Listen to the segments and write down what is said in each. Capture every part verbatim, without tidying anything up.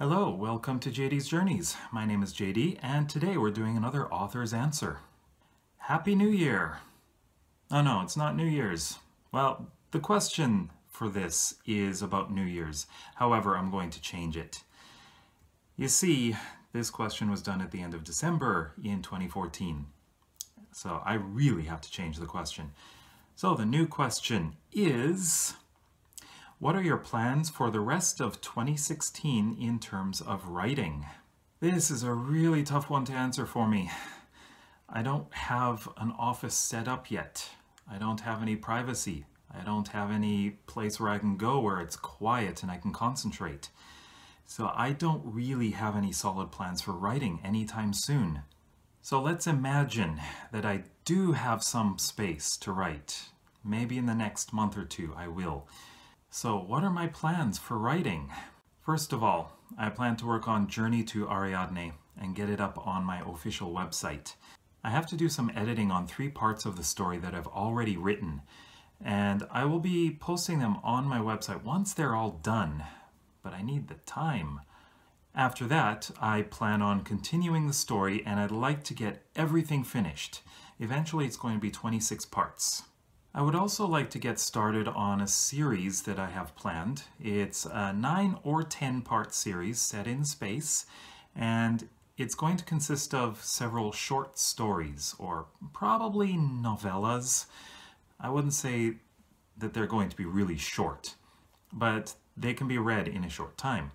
Hello, welcome to J D's Journeys. My name is J D, and today we're doing another Author's Answer. Happy New Year! Oh no, it's not New Year's. Well, the question for this is about New Year's. However, I'm going to change it. You see, this question was done at the end of December in twenty fourteen. So I really have to change the question. So the new question is, what are your plans for the rest of twenty sixteen in terms of writing? This is a really tough one to answer for me. I don't have an office set up yet. I don't have any privacy. I don't have any place where I can go where it's quiet and I can concentrate. So I don't really have any solid plans for writing anytime soon. So let's imagine that I do have some space to write. Maybe in the next month or two I will. So what are my plans for writing? First of all, I plan to work on Journey to Ariadne and get it up on my official website. I have to do some editing on three parts of the story that I've already written, and I will be posting them on my website once they're all done, but I need the time. After that, I plan on continuing the story, and I'd like to get everything finished. Eventually it's going to be twenty-six parts. I would also like to get started on a series that I have planned. It's a nine or ten part series set in space, and it's going to consist of several short stories, or probably novellas. I wouldn't say that they're going to be really short, but they can be read in a short time.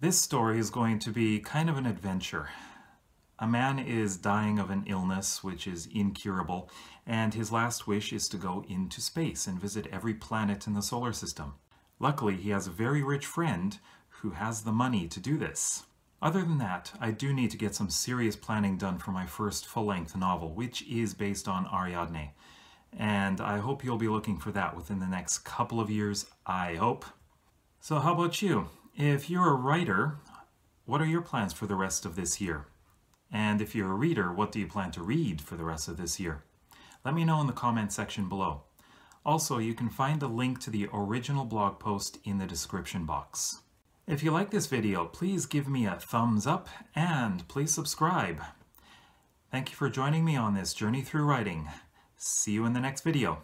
This story is going to be kind of an adventure. A man is dying of an illness which is incurable, and his last wish is to go into space and visit every planet in the solar system. Luckily, he has a very rich friend who has the money to do this. Other than that, I do need to get some serious planning done for my first full-length novel, which is based on Ariadne. And I hope you'll be looking for that within the next couple of years, I hope. So how about you? If you're a writer, what are your plans for the rest of this year? And if you're a reader, what do you plan to read for the rest of this year? Let me know in the comment section below. Also, you can find a link to the original blog post in the description box. If you like this video, please give me a thumbs up and please subscribe. Thank you for joining me on this journey through writing. See you in the next video.